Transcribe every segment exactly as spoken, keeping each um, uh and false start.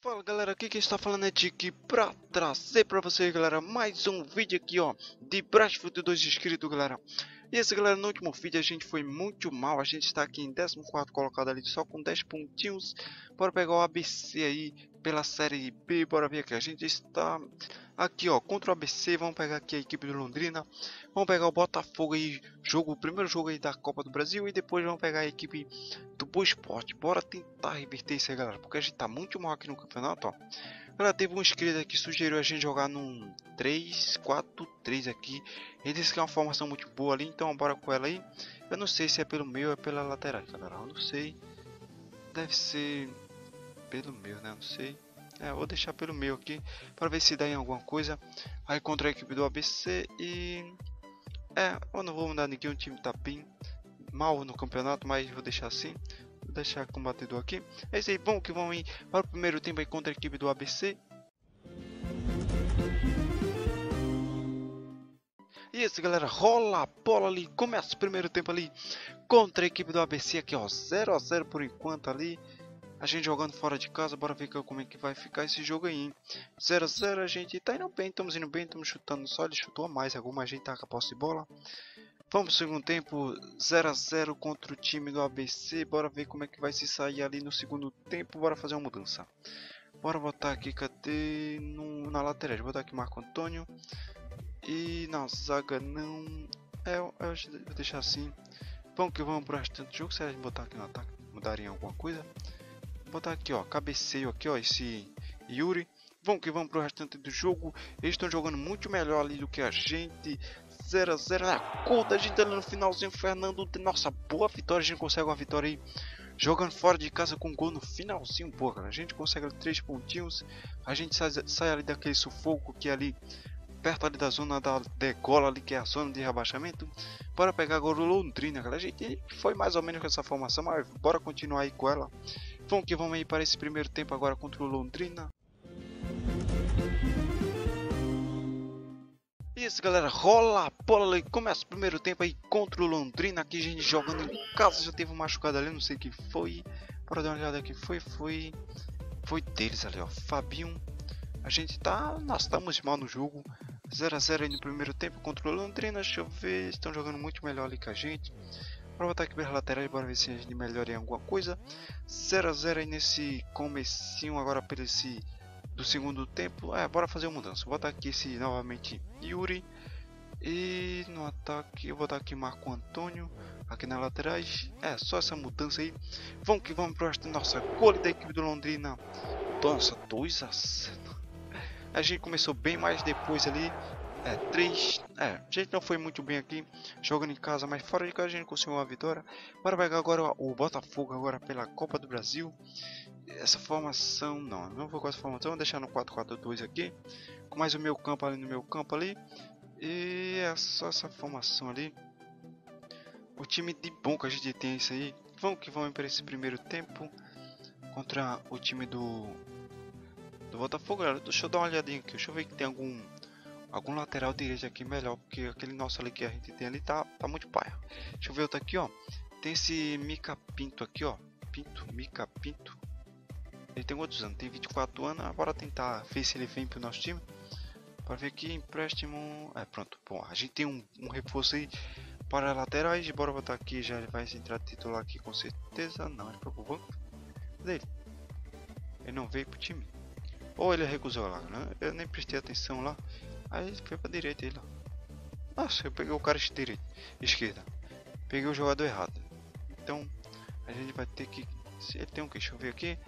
Fala galera, aqui quem está falando é Tiki pra trazer pra vocês, galera, mais um vídeo aqui, ó, de brushfoot dois inscrito, galera. E esse, galera, no último vídeo a gente foi muito mal, a gente está aqui em décimo quarto colocado ali, só com dez pontinhos. Bora pegar o A B C aí pela série B, bora ver aqui, a gente está aqui, ó, contra o A B C, vamos pegar aqui a equipe do Londrina, vamos pegar o Botafogo aí, jogo, o primeiro jogo aí da Copa do Brasil, e depois vamos pegar a equipe do Boa Esporte. Bora tentar reverter isso aí, galera, porque a gente tá muito mal aqui no campeonato, ó. Galera, teve um inscrito aqui que sugeriu a gente jogar num três quatro três aqui. Ele disse que é uma formação muito boa ali, então bora com ela aí. Eu não sei se é pelo meio ou é pela lateral, galera, eu não sei. Deve ser pelo meio, né, eu não sei. É, vou deixar pelo meio aqui, para ver se dá em alguma coisa. Aí contra a equipe do A B C e... É, eu não vou mudar ninguém, o time tá bem mal no campeonato, mas vou deixar assim. Vou deixar com o batedor aqui. É isso aí, vamos que vamos ir para o primeiro tempo aí contra a equipe do A B C. E isso, galera, rola a bola ali, começa o primeiro tempo ali contra a equipe do A B C aqui, ó, zero a zero por enquanto ali. A gente jogando fora de casa, bora ver como é que vai ficar esse jogo aí, hein? zero a zero, a gente tá indo bem, estamos indo bem, estamos chutando só, ele chutou a mais alguma, a gente tá com a posse de bola. Vamos pro segundo tempo, zero a zero contra o time do A B C, bora ver como é que vai se sair ali no segundo tempo, bora fazer uma mudança. Bora botar aqui, cadê? No, na lateral, vou botar aqui Marco Antônio. E na zaga não... É, eu, eu vou deixar assim. Vamos que vamos pro restante do jogo, se a gente botar aqui no ataque, mudaria alguma coisa. Botar aqui, ó, cabeceio aqui, ó, esse Yuri. Vamos que vamos pro restante do jogo. Eles estão jogando muito melhor ali do que a gente. zero a zero na conta, a gente tá ali no finalzinho. Fernando, nossa, boa vitória. A gente consegue uma vitória aí, jogando fora de casa com gol no finalzinho. Boa, cara, a gente consegue ali três pontinhos. A gente sai, sai ali daquele sufoco que é ali, perto ali da zona da degola ali, que é a zona de rebaixamento. Bora pegar agora o Londrina, galera. A gente foi mais ou menos com essa formação, mas bora continuar aí com ela. Vamos que vamos aí para esse primeiro tempo agora contra o Londrina. Isso, galera, rola a bola e começa o primeiro tempo aí contra o Londrina. Aqui a gente jogando em casa, já teve um machucado ali, não sei o que foi. Bora dar uma olhada aqui, foi, foi... Foi deles ali, ó, Fabinho. A gente tá... Nós estamos mal no jogo. zero a zero aí no primeiro tempo contra o Londrina. Deixa eu ver, estão jogando muito melhor ali que a gente. Bora botar aqui para as laterais, bora ver se a gente melhora em alguma coisa. zero a zero aí nesse comecinho agora pelo esse do segundo tempo. É, bora fazer uma mudança. Vou botar aqui esse novamente Yuri. E no ataque eu vou botar aqui Marco Antônio. Aqui na laterais. É, só essa mudança aí. Vamos que vamos pro resto. Nossa, gol da equipe do Londrina. Nossa, dois a zero. A gente começou bem, mas depois ali, é, três, é, a gente não foi muito bem aqui, jogando em casa, mas fora de casa a gente conseguiu uma vitória. Bora pegar agora o Botafogo, agora pela Copa do Brasil. Essa formação, não, não vou com essa formação, vou deixar no quatro quatro dois aqui, com mais o meu campo ali, no meu campo ali, e é só essa formação ali. O time de bom que a gente tem é isso aí. Vamos que vamos para esse primeiro tempo, contra o time do... do Botafogo, galera. Deixa eu dar uma olhadinha aqui, deixa eu ver que tem algum algum lateral direito aqui melhor, porque aquele nosso ali que a gente tem ali tá, tá muito paia. Deixa eu ver outro aqui, ó, tem esse Micael Pinto aqui, ó, Pinto, Micael Pinto, ele tem outros anos, tem vinte e quatro anos, agora tentar ver se ele vem pro nosso time, para ver aqui, empréstimo, é pronto, bom, a gente tem um, um reforço aí para laterais, bora botar aqui, já ele vai entrar titular aqui com certeza, não, ele foi pro banco, cadê ele? Ele não veio pro time. Ou ele recusou lá, né? Eu nem prestei atenção lá. Aí foi pra direita ele lá. Nossa, eu peguei o cara de direita, esquerda. Peguei o jogador errado. Então, a gente vai ter que... Se ele tem um que? Deixa eu ver aqui.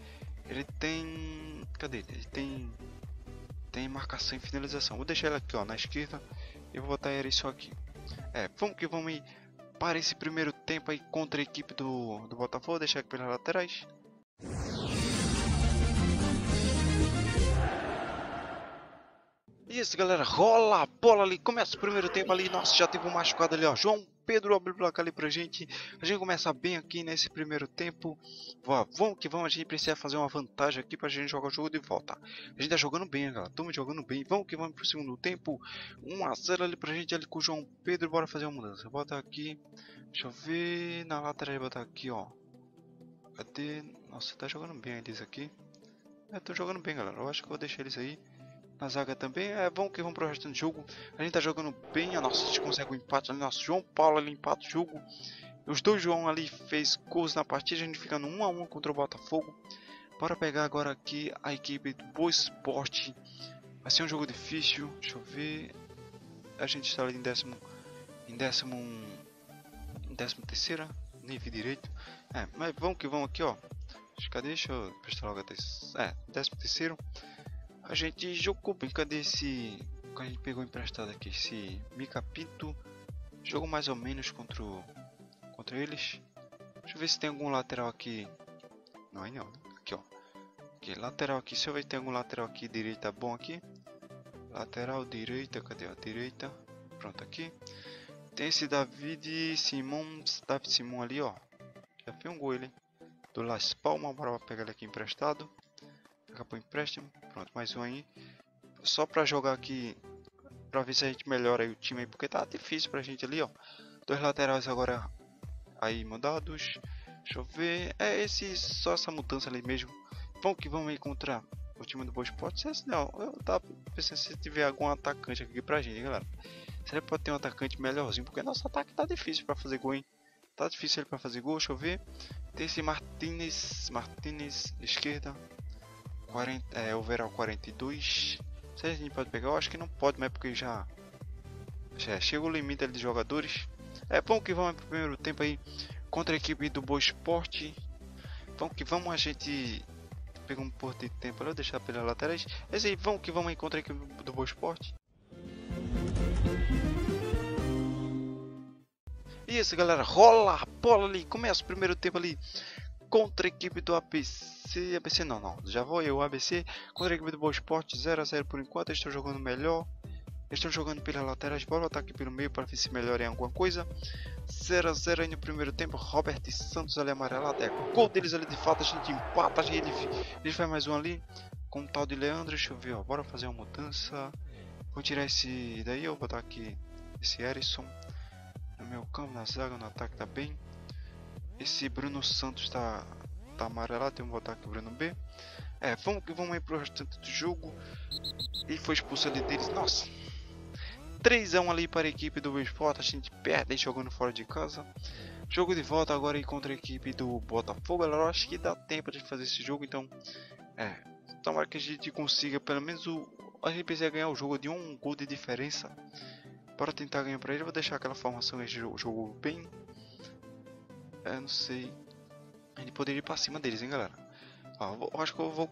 Ele tem... Cadê ele? Ele tem... Tem marcação e finalização. Vou deixar ele aqui, ó, na esquerda. E vou botar ele só aqui. É, vamos que vamos ir para esse primeiro tempo aí contra a equipe do, do Botafogo. Vou deixar aqui pelas laterais. Isso, galera, rola a bola ali, começa o primeiro tempo ali, nossa, já teve um machucado ali, ó, João Pedro abre o placar ali pra gente, a gente começa bem aqui nesse primeiro tempo, ó, vamos que vamos, a gente precisa fazer uma vantagem aqui pra gente jogar o jogo de volta, a gente tá jogando bem, galera, estamos jogando bem, vamos que vamos pro segundo tempo, um a zero ali pra gente ali com o João Pedro, bora fazer uma mudança, bota aqui, deixa eu ver, na lateral botar aqui, ó, cadê, nossa, tá jogando bem eles aqui, eu tô jogando bem, galera, eu acho que eu vou deixar eles aí, na zaga também, é bom que vamos pro resto do jogo. A gente tá jogando bem, a nossa, a gente consegue um empate ali, nosso João Paulo ali empata o jogo. Os dois João ali fez gols na partida, a gente fica no um a um contra o Botafogo. Bora pegar agora aqui a equipe do Boa Esporte. Vai ser um jogo difícil, deixa eu ver. A gente está ali em décimo, em décimo, em décimo terceira, nem vi direito. É, mas vamos que vamos aqui, ó. Cadê? Deixa eu prestar logo a terceira. É, décimo terceiro. A gente jogou bem, cadê esse... A gente pegou emprestado aqui, esse Micael Pinto. Jogou mais ou menos contra, o... contra eles. Deixa eu ver se tem algum lateral aqui. Não, aí não. Aqui, ó. Aqui, lateral aqui. Deixa eu ver se tem algum lateral aqui, direita bom aqui. Lateral, direita. Cadê a direita? Pronto, aqui. Tem esse David Simón. David Simón ali, ó. Já fez um gol ele, hein? Do Las Palmas. Bora pegar ele aqui emprestado. Acabou o empréstimo, pronto, mais um aí, só pra jogar aqui, pra ver se a gente melhora aí o time aí, porque tá difícil pra gente ali, ó, dois laterais agora aí mudados, deixa eu ver, é esse, só essa mudança ali mesmo, vamos que vamos encontrar o time do Boa Esporte, se é assim, não, eu tava pensando se tiver algum atacante aqui pra gente, galera, será que pode ter um atacante melhorzinho, porque nosso ataque tá difícil pra fazer gol, hein, tá difícil ele pra fazer gol, deixa eu ver, tem esse Martínez, Martínez, esquerda, quarenta, é, overall quarenta e dois. Se a gente pode pegar, eu acho que não pode, mas porque já, já chegou o limite ali de jogadores. É bom que vamos pro primeiro tempo aí contra a equipe do Boa Esporte. Vamos que vamos, a gente pegou um pouco de tempo ali, eu vou deixar pelas laterais. É isso aí, vamos que vamos aí contra a equipe do Boa Esporte. Isso, galera, rola a bola ali, começa o primeiro tempo ali. Contra a equipe do A B C, A B C não, não, já vou eu, A B C, contra a equipe do Boa Esporte, zero a zero por enquanto, eles estão jogando melhor, eles estão jogando pelas laterais, bora botar aqui pelo meio para ver se melhora em alguma coisa, zero a zero aí no primeiro tempo, Robert Santos ali amarelado, é gol deles ali de fato, a gente empata, a gente, eles faz mais um ali, com o tal de Leandro, deixa eu ver, ó, bora fazer uma mudança, vou tirar esse daí, eu vou botar aqui esse Harrison, no meu campo, na zaga, no ataque tá bem, esse Bruno Santos tá, tá amarelado, tem que botar aqui o Bruno B. É, vamos que vamos aí pro restante do jogo. E foi expulso ali deles, nossa. três a um ali para a equipe do Boa Esporte, a gente perde aí jogando fora de casa. Jogo de volta agora aí contra a equipe do Botafogo, galera, eu acho que dá tempo de fazer esse jogo, então... É, tomara que a gente consiga pelo menos o... A gente precisa ganhar o jogo de um gol de diferença. Para tentar ganhar pra ele, eu vou deixar aquela formação aí, jogo, jogo bem... É, não sei. A gente poderia ir pra cima deles, hein, galera. Ó, eu acho que eu vou...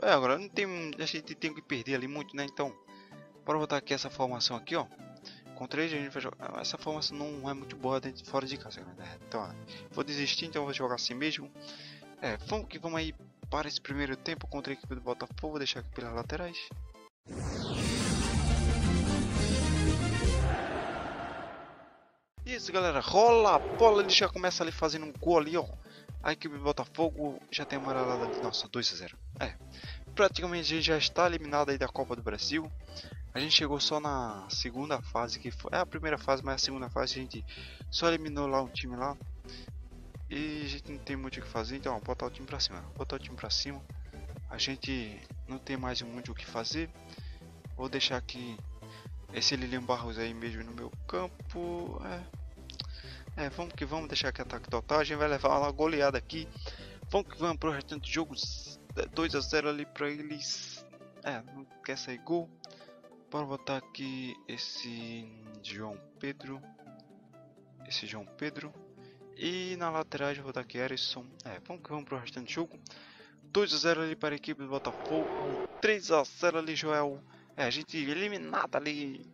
É, agora não tem... A gente tem que perder ali muito, né? Então, bora botar aqui essa formação aqui, ó. Com três, a gente vai jogar... Essa formação não é muito boa dentro, fora de casa, galera. Então, ó, vou desistir, então vou jogar assim mesmo. É, vamos que vamos aí para esse primeiro tempo contra a equipe do Botafogo. Vou deixar aqui pelas laterais. Isso, galera, rola a bola, ele já começa ali fazendo um gol ali, ó, a equipe do Botafogo já tem amarelada ali, nossa, dois a zero, é, praticamente a gente já está eliminado aí da Copa do Brasil, a gente chegou só na segunda fase, que foi, é a primeira fase, mas a segunda fase a gente só eliminou lá um time lá, e a gente não tem muito o que fazer, então, ó, botar o time pra cima, botar o time pra cima, a gente não tem mais muito o que fazer, vou deixar aqui esse Lilian Barros aí mesmo no meu campo, é... É, vamos que vamos deixar aqui ataque total, a gente vai levar uma goleada aqui. Vamos que vamos pro restante do jogo, dois a zero ali pra eles. É, não quer sair gol. Bora botar aqui esse João Pedro. Esse João Pedro. E na lateral eu vou botar aqui Eerson. É, vamos que vamos pro restante do jogo. dois a zero ali para a equipe do Botafogo. três a zero ali Joel. É, a gente eliminada ali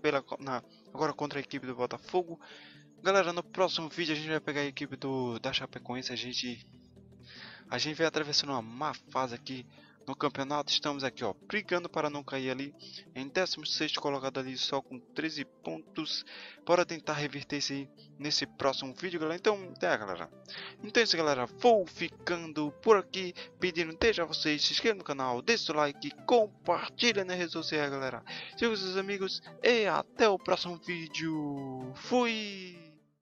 pela, na, agora contra a equipe do Botafogo. Galera, no próximo vídeo a gente vai pegar a equipe do, da Chapecoense, a gente, a gente vai atravessando uma má fase aqui, no campeonato. Estamos aqui, ó, brigando para não cair ali em décimo sexto colocado ali, só com treze pontos, para tentar reverter isso aí nesse próximo vídeo, galera. Então é, galera, então é isso, galera, vou ficando por aqui, pedindo desde a vocês, se inscreva no canal, deixe o like, compartilha nas redes sociais, galera, siga os seus amigos e até o próximo vídeo. Fui!